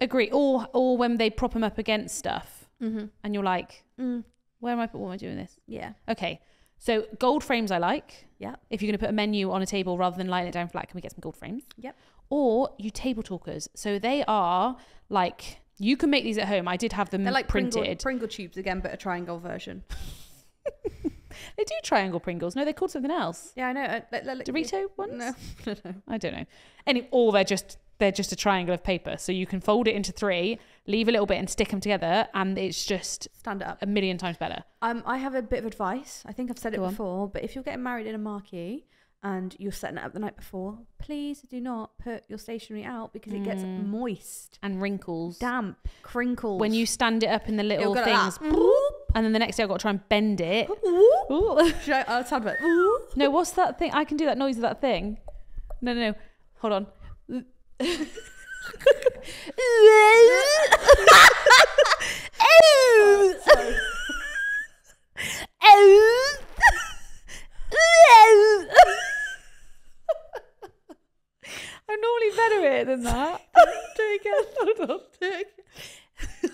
Agree. Or when they prop them up against stuff and you're like, where am I doing this? Yeah. Okay. So gold frames I like. Yeah. If you're going to put a menu on a table rather than lying it down flat, can we get some gold frames? Yep. Or you table talkers. So they are like, you can make these at home. I did have them. They're like printed. Pringle tubes again, but a triangle version. They do triangle Pringles. No, they're called something else. Yeah, I know. Dorito ones? No. I don't know. Or they're just a triangle of paper. So you can fold it into three, leave a little bit and stick them together. And it's just stand up a million times better. I have a bit of advice. I think I've said it before, but if you're getting married in a marquee and you're setting it up the night before, please do not put your stationery out because it gets moist. And wrinkles. Damp. Crinkles. When you stand it up in the little things. And then the next day I've got to try and bend it. Should I sound like, no, what's that thing? I can do that noise of that thing. No. Hold on. I'm normally better at it than that. Do it again.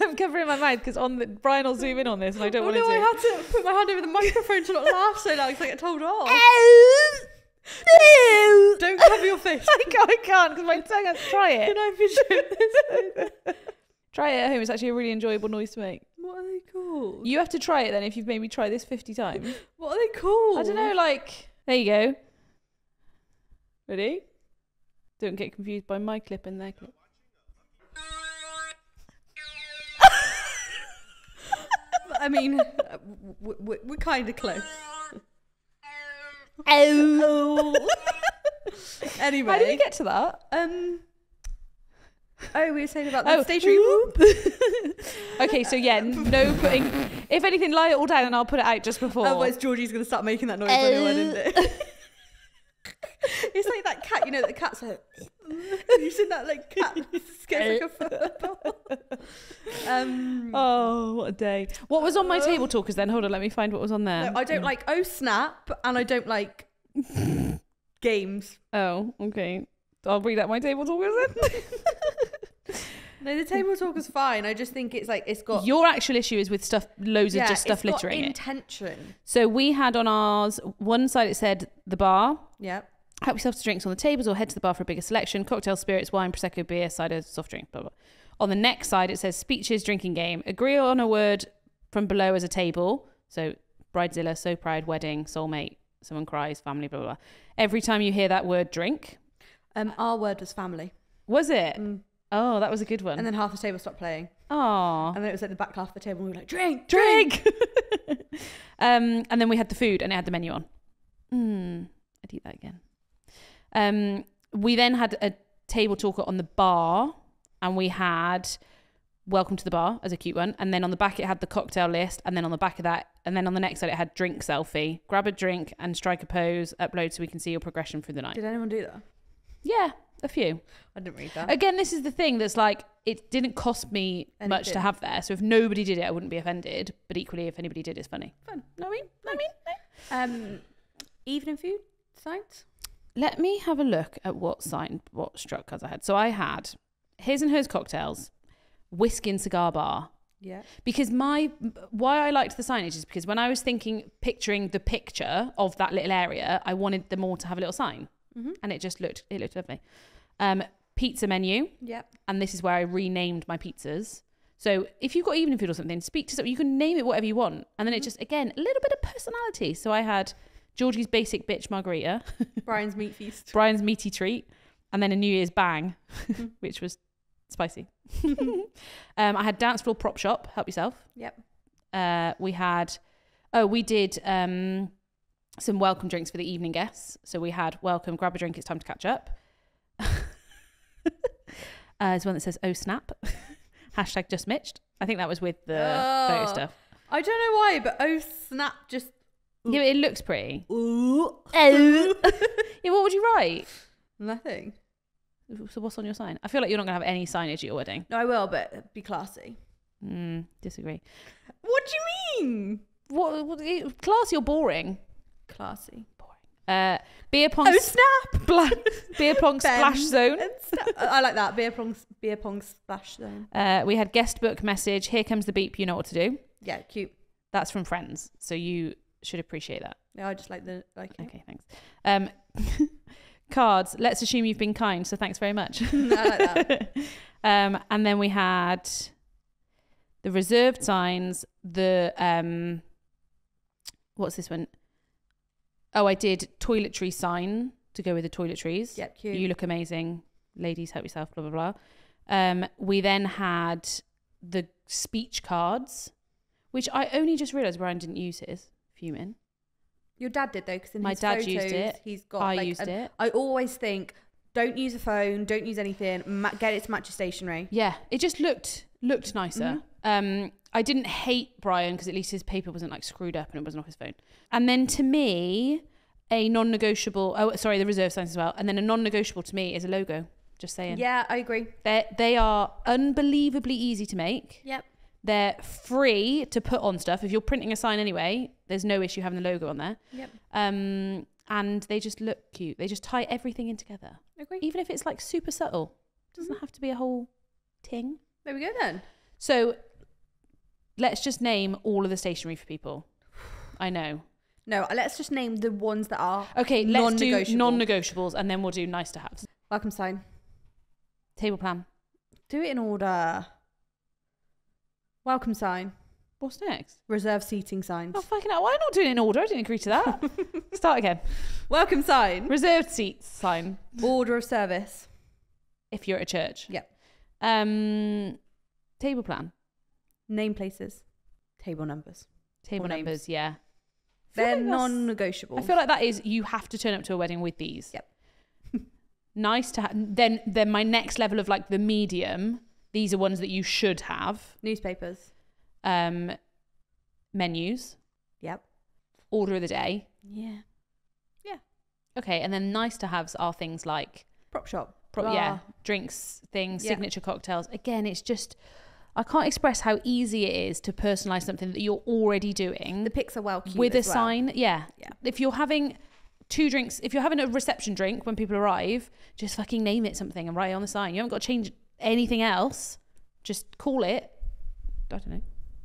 I'm covering my mouth because Brian will zoom in on this and I don't want to. I had to put my hand over the microphone to not laugh so loud because I get told off. Don't cover your face. I can't because my tongue has to try it. Can I be shown this? Try it at home. It's actually a really enjoyable noise to make. What are they called? You have to try it then if you've made me try this 50 times. What are they called? I don't know, like... There you go. Ready? Don't get confused by my clip and their clip. I mean, we're kind of close. Oh. Anyway. How did you get to that? Oh, we were saying about the stationary whoop. Okay, so yeah, no putting... If anything, lie it all down and I'll put it out just before. Otherwise, Georgie's going to start making that noise anyway, isn't it? It's like that cat, you know, the cat's like... You've seen that, like, cat scares like a football. Oh, what a day. What was on my table talkers then? Hold on, let me find what was on there. No, I don't like Oh Snap, and I don't like... games. Oh, okay. I'll read out my table talkers then. No, the table talker's fine. I just think it's like, it's got... Your actual issue is with stuff, loads of just stuff littering it. Yeah, it's got intention. So we had on ours, one side it said the bar. Yeah. Help yourself to drinks on the tables or head to the bar for a bigger selection. Cocktails, spirits, wine, Prosecco, beer, cider, soft drink, blah, blah. On the next side, it says speeches, drinking game. Agree on a word from below as a table. So Bridezilla, so proud, wedding, soulmate, someone cries, family, blah, blah, blah. Every time you hear that word, drink. Our word was family. Was it? Mm. Oh, that was a good one. And then half the table stopped playing. Oh. And then it was like the back half of the table and we were like, drink, drink. And then we had the food and it had the menu on. I'd eat that again. We then had a table talker on the bar and we had welcome to the bar as a cute one. And then on the back, it had the cocktail list. And then on the back of that, and then on the next side, it had drink selfie. Grab a drink and strike a pose, upload so we can see your progression through the night. Did anyone do that? Yeah, a few. I didn't read that. Again, this is the thing that's like, it didn't cost me much to have there. So if nobody did it, I wouldn't be offended. But equally, if anybody did, it's funny. Fun. No, I mean, evening food signs. Let me have a look at what struck colours I had. So I had His and Hers cocktails, whiskey and cigar bar. Yeah. Because why I liked the signage is because when I was picturing the picture of that little area, I wanted them all to have a little sign. Mm-hmm. And it just looked lovely. Pizza menu. Yeah. And this is where I renamed my pizzas. So if you've got evening food or something, speak to someone. You can name it whatever you want. And then it just, again, a little bit of personality. So I had Georgie's basic bitch margarita. Brian's meat feast. Brian's meaty treat. And then a New Year's bang, which was spicy. I had dance floor prop shop. Help yourself. Yep. We did some welcome drinks for the evening guests. So we had welcome, grab a drink, it's time to catch up. There's one that says oh snap. Hashtag just mitched. I think that was with the photo stuff. I don't know why, but oh snap just... Ooh. Yeah, it looks pretty. Ooh. Yeah, what would you write? Nothing. So what's on your sign? I feel like you're not going to have any signage at your wedding. No, I will, but be classy. Disagree. What do you mean? What classy or boring? Classy. Boring. Beer pong... Oh, snap! Beer pong splash zone. I like that. Beer pong splash zone. We had guest book message. Here comes the beep. You know what to do. Yeah, cute. That's from Friends. So you should appreciate that. Yeah, I just like the... Okay, thanks. Cards. Let's assume you've been kind. So thanks very much. I like that. And then we had the reserved signs. The... What's this one? Oh, I did toiletry sign to go with the toiletries. Yep, cute. You look amazing. Ladies, help yourself, blah, blah, blah. We then had the speech cards, which I only just realised Brian didn't use his. Fuming. Your dad did, though, because in his photos, used it. He's got... I used it. I always think, don't use a phone, don't use anything, get it to match your stationery. Yeah, it just looked nicer. Mm-hmm. I didn't hate Brian because at least his paper wasn't like screwed up and it wasn't off his phone. And then to me, a non-negotiable, the reserve signs as well. And then a non-negotiable to me is a logo, just saying. Yeah, I agree. They are unbelievably easy to make. Yep. They're free to put on stuff. If you're printing a sign anyway, there's no issue having the logo on there. Yep. And they just look cute. They just tie everything in together. Agree. Even if it's like super subtle. Doesn't have to be a whole ting. There we go then. So... Let's just name all of the stationery for people. I know. No, let's just name the ones that are non-negotiable. Let's do non-negotiables and then we'll do nice to haves. Welcome sign. Table plan. Do it in order. Welcome sign. What's next? Reserve seating signs. Oh, fucking hell. Why not doing it in order? I didn't agree to that. Start again. Welcome sign. Reserved seats sign. Order of service. If you're at a church. Yep. Table plan. Name places. Table numbers. Table numbers, yeah. They're non-negotiable. I feel like that is, you have to turn up to a wedding with these. Yep. Nice to have. Then my next level of like the medium, these are ones that you should have. Newspapers. Menus. Yep. Order of the day. Yeah. Yeah. Okay, and then nice to haves are things like... Prop shop. Yeah, drinks, things, yeah. Signature cocktails. Again, it's just... I can't express how easy it is to personalize something that you're already doing. The pics are well cute with a sign. Yeah. Yeah. If you're having two drinks, if you're having a reception drink when people arrive, just fucking name it something and write it on the sign. You haven't got to change anything else. Just call it. I don't know.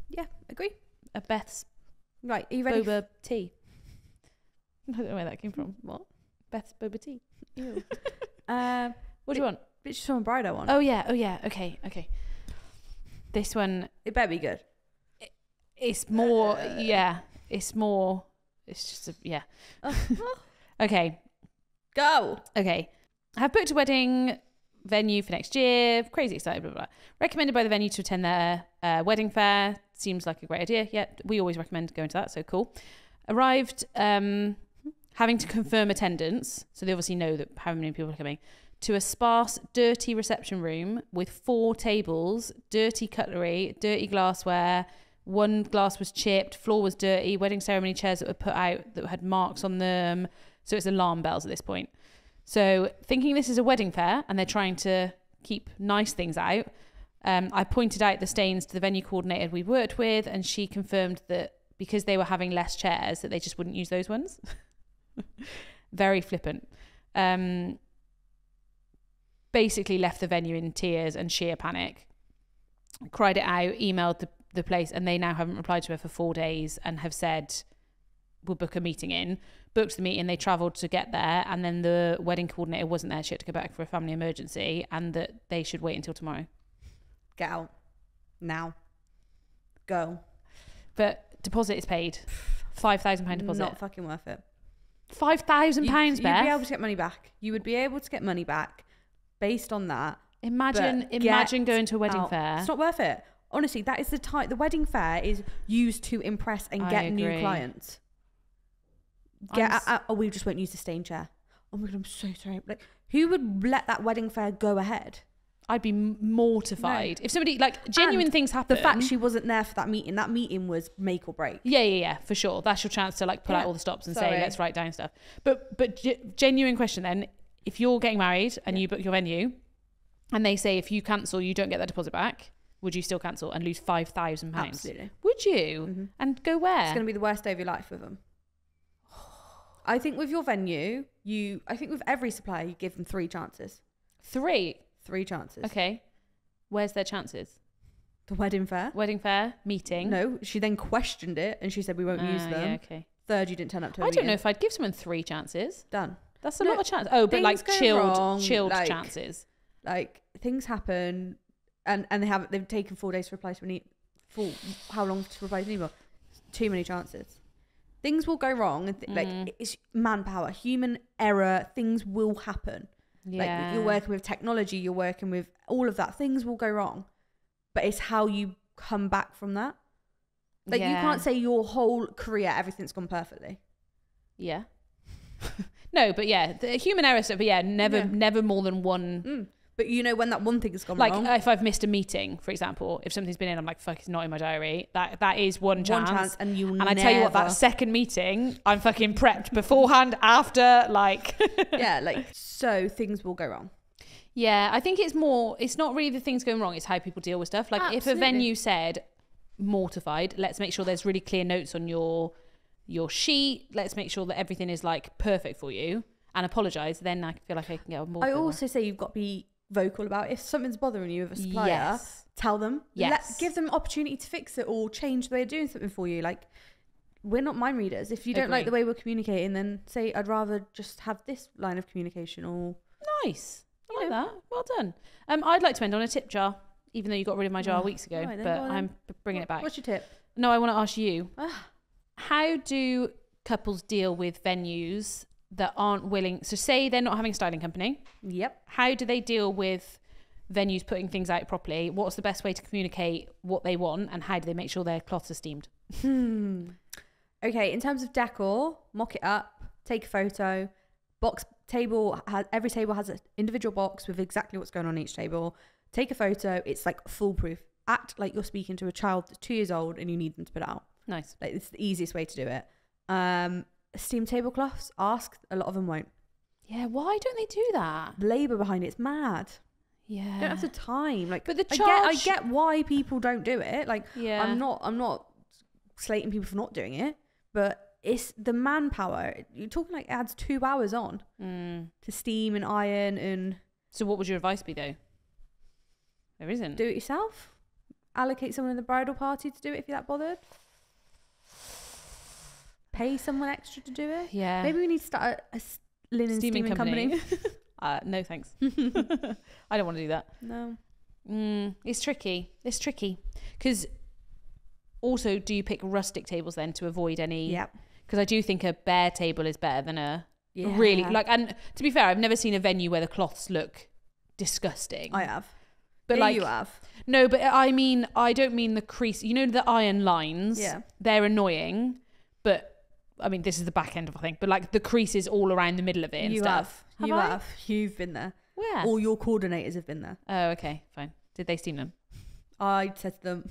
Yeah, agree. A Beth's. Right. Are you ready? Boba tea. I don't know where that came from. What? Beth's boba tea. Ew. What do you want? Bitch, and bride. I want. Oh yeah. Oh yeah. Okay. Okay. This one, it better be good. It's more, yeah. It's more. It's just a, yeah. Okay, go. Okay, I have booked a wedding venue for next year. Crazy excited. Blah, blah, blah. Recommended by the venue to attend their wedding fair. Seems like a great idea. Yeah, we always recommend going to that. So cool. Arrived, having to confirm attendance, so they obviously know that how many people are coming. To a sparse, dirty reception room with 4 tables, dirty cutlery, dirty glassware. One glass was chipped, floor was dirty, wedding ceremony chairs that were put out that had marks on them. So it's alarm bells at this point. So thinking this is a wedding fair and they're trying to keep nice things out, I pointed out the stains to the venue coordinator we worked with, and she confirmed that because they were having less chairs that they just wouldn't use those ones. Very flippant. Basically left the venue in tears and sheer panic. Cried it out, emailed the place, and they now haven't replied to her for 4 days and have said, we'll book a meeting in. Booked the meeting, they travelled to get there, and then the wedding coordinator wasn't there. She had to go back for a family emergency, and that they should wait until tomorrow. Get out. Now. Go. But deposit is paid. £5,000 deposit. Not fucking worth it. £5,000, Beth? You'd be able to get money back. You would be able to get money back. Based on that, imagine going to a wedding fair. It's not worth it. Honestly, that is the type. The wedding fair is used to impress and get new clients. Oh, we just won't use the stain chair. Oh my god, I'm so sorry. Like, who would let that wedding fair go ahead? I'd be mortified. No. If somebody, like, genuine things happen. The fact she wasn't there for that meeting was make or break. Yeah, for sure. That's your chance to like pull out all the stops and say, let's write down stuff. But genuine question then. If you're getting married and you book your venue and they say, if you cancel, you don't get that deposit back, would you still cancel and lose £5,000? Absolutely. Would you? Mm-hmm. And go where? It's going to be the worst day of your life with them. I think with your venue, I think with every supplier, you give them 3 chances. 3? 3 chances. Okay. Where's their chances? The wedding fair. Wedding fair, meeting. No, she then questioned it and she said, we won't use them. Yeah, okay. Third, you didn't turn up to a meeting. I don't know if I'd give someone 3 chances. Done. That's a lot of chance. Oh, but like chilled like, chances. Like things happen, and they've taken 4 days to reply to me. How long to reply to an email? Too many chances. Things will go wrong. And like it's manpower, human error. Things will happen. Yeah. Like you're working with technology, you're working with all of that. Things will go wrong, but it's how you come back from that. Like you can't say your whole career everything's gone perfectly. Yeah. No, but yeah, the human error stuff, but yeah, never more than one. But you know when that one thing has gone wrong. Like if I've missed a meeting, for example, if something's been in, I'm like, fuck, it's not in my diary. That is one chance. And I tell you what, that second meeting, I'm fucking prepped beforehand, after, like. Yeah, like, so things will go wrong. Yeah, I think it's not really the things going wrong, it's how people deal with stuff. Like if a venue said, mortified, let's make sure there's really clear notes on your sheet, let's make sure that everything is like perfect for you, and apologize, then I feel like I can get on board. I also say you've got to be vocal about it. If something's bothering you with a supplier, tell them. Yes. Give them opportunity to fix it or change the way of doing something for you. Like, we're not mind readers. If you don't like the way we're communicating, then say, I'd rather just have this line of communication or... Nice. I like that. Well done. I'd like to end on a tip jar. even though you got rid of my jar weeks ago, right, but I'm bringing it back. What's your tip? No, I want to ask you. How do couples deal with venues that aren't willing? So say they're not having a styling company. Yep. How do they deal with venues putting things out properly? What's the best way to communicate what they want, and how do they make sure their cloths are steamed? Okay, in terms of decor, mock it up, take a photo. Every table has an individual box with exactly what's going on each table. Take a photo. It's like foolproof. Act like you're speaking to a child that's 2 years old and you need them to put it out. Nice. Like, it's the easiest way to do it. Steam tablecloths, ask. A lot of them won't. Yeah, why don't they do that? Labour behind it's mad. Yeah. You don't have the time. Like, but the charge... I get why people don't do it. Like, yeah. I'm not slating people for not doing it, but it's the manpower. You're talking like it adds 2 hours on to steam and iron and... So what would your advice be though? There isn't. Do it yourself. Allocate someone in the bridal party to do it if you're that bothered. Pay someone extra to do it. Yeah. Maybe we need to start a linen steaming company. No thanks. I don't want to do that. No. It's tricky. It's tricky. Because also, do you pick rustic tables then to avoid any... Yep. Because I do think a bare table is better than a really... like. And to be fair, I've never seen a venue where the cloths look disgusting. I have. But like, you have. No, but I mean, I don't mean the crease. You know the iron lines? Yeah. They're annoying, but... I mean, this is the back end of, I think, but like the creases all around the middle of it and stuff. You've been there. Where? All your coordinators have been there. Oh, okay, fine. Did they steam them? I said to them.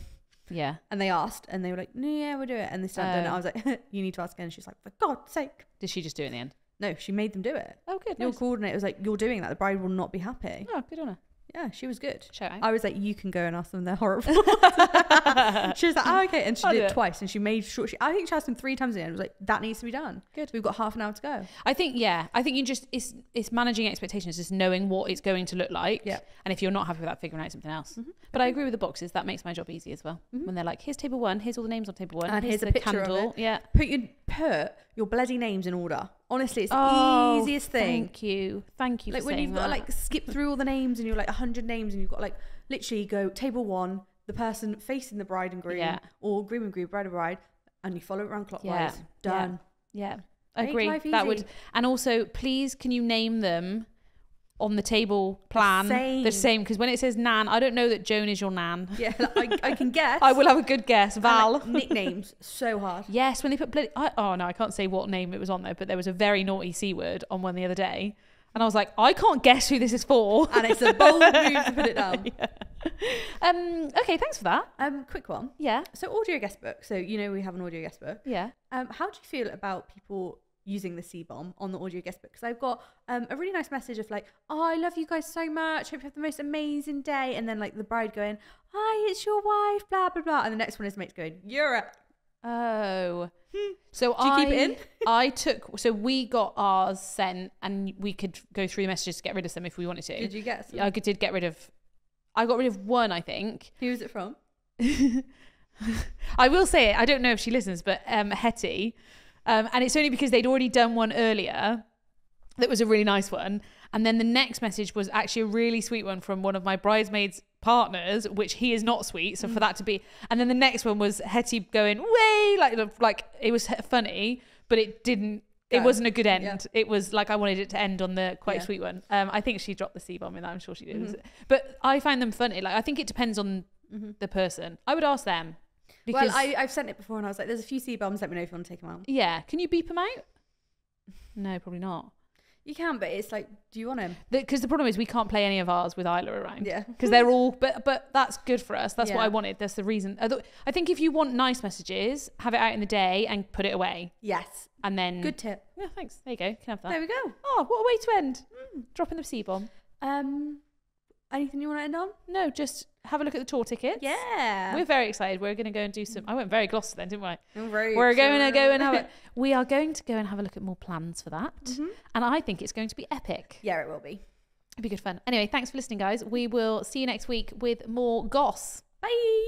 Yeah. And they asked and they were like, no, yeah, we'll do it. And they started doing it. I was like, you need to ask again. And she's like, for God's sake. Did she just do it in the end? No, she made them do it. Oh, good. Your coordinator was like, you're doing that. The bride will not be happy. Oh, good on her. Yeah, she was good. Shout out. I was like, you can go and ask them. They're horrible. She was like, oh, okay. And she did it twice. And she made sure, I think she asked them 3 times in the end. It was like, that needs to be done. Good. We've got half an hour to go. I think you just, it's managing expectations, just knowing what it's going to look like. Yeah. And if you're not happy with that, figuring out something else. Mm-hmm. But I agree with the boxes. That makes my job easy as well. Mm-hmm. When they're like, here's table 1. Here's all the names on table 1. And here's the picture candle. Of it. Yeah. Put your bloody names in order. Honestly, it's the easiest thing. Thank you. Like, for when you've got to like skip through all the names and you're like 100 names and you've got like literally go table 1, the person facing the bride and groom, or groom and groom, bride and bride, and you follow it around clockwise. Yeah. Done. Yeah. Agree. That would. And also, please, can you name them on the table plan? The same, because when it says Nan, I don't know that Joan is your Nan. Yeah, like, I can guess. I will have a good guess. Val. Like, nicknames, so hard. Yes, when they put I can't say what name it was on there, but there was a very naughty C-word on one the other day, and I was like, I can't guess who this is for. And it's a bold move to put it down. Yeah. Okay, thanks for that. Quick one. Yeah. So audio guest book. So you know we have an audio guest book. Yeah. How do you feel about people using the C-bomb on the audio guest book? Because I've got a really nice message of like, oh, I love you guys so much, hope you have the most amazing day, and then like the bride going, hi, it's your wife, blah blah blah, and the next one is mate's going, you're up. Oh. So keep it in? We got ours sent and we could go through the messages to get rid of them if we wanted to. Did you get some? I got rid of one, I think. Who was it from? I will say it, I don't know if she listens, but Hetty. And it's only because they'd already done one earlier that was a really nice one. And then the next message was actually a really sweet one from one of my bridesmaids' partners, which he is not sweet. So for that to be... And then the next one was Hetty going, way! Like it was funny, but it didn't... It wasn't a good end. Yeah. It was like I wanted it to end on the quite sweet one. I think she dropped the C-bomb in that. I'm sure she did. Mm-hmm. But I find them funny. Like I think it depends on the person. I would ask them. Because I've sent it before and I was like, there's a few C-bombs, let me know if you want to take them out. Yeah. Can you beep them out? No, probably not. You can, but it's like, do you want them? Because the problem is we can't play any of ours with Isla around. Yeah. Because they're all, but that's good for us. That's what I wanted. That's the reason. I think if you want nice messages, have it out in the day and put it away. Yes. And then. Good tip. Yeah, thanks. There you go. You can have that. There we go. Oh, what a way to end. Dropping the C-bomb. Anything you want to end on? No, just have a look at the tour tickets. Yeah. We're very excited. We're going to go and do some... I went very glossy then, didn't I? We're going to go and have a... We are going to go and have a look at more plans for that. Mm-hmm. And I think it's going to be epic. Yeah, it will be. It'll be good fun. Anyway, thanks for listening, guys. We will see you next week with more goss. Bye.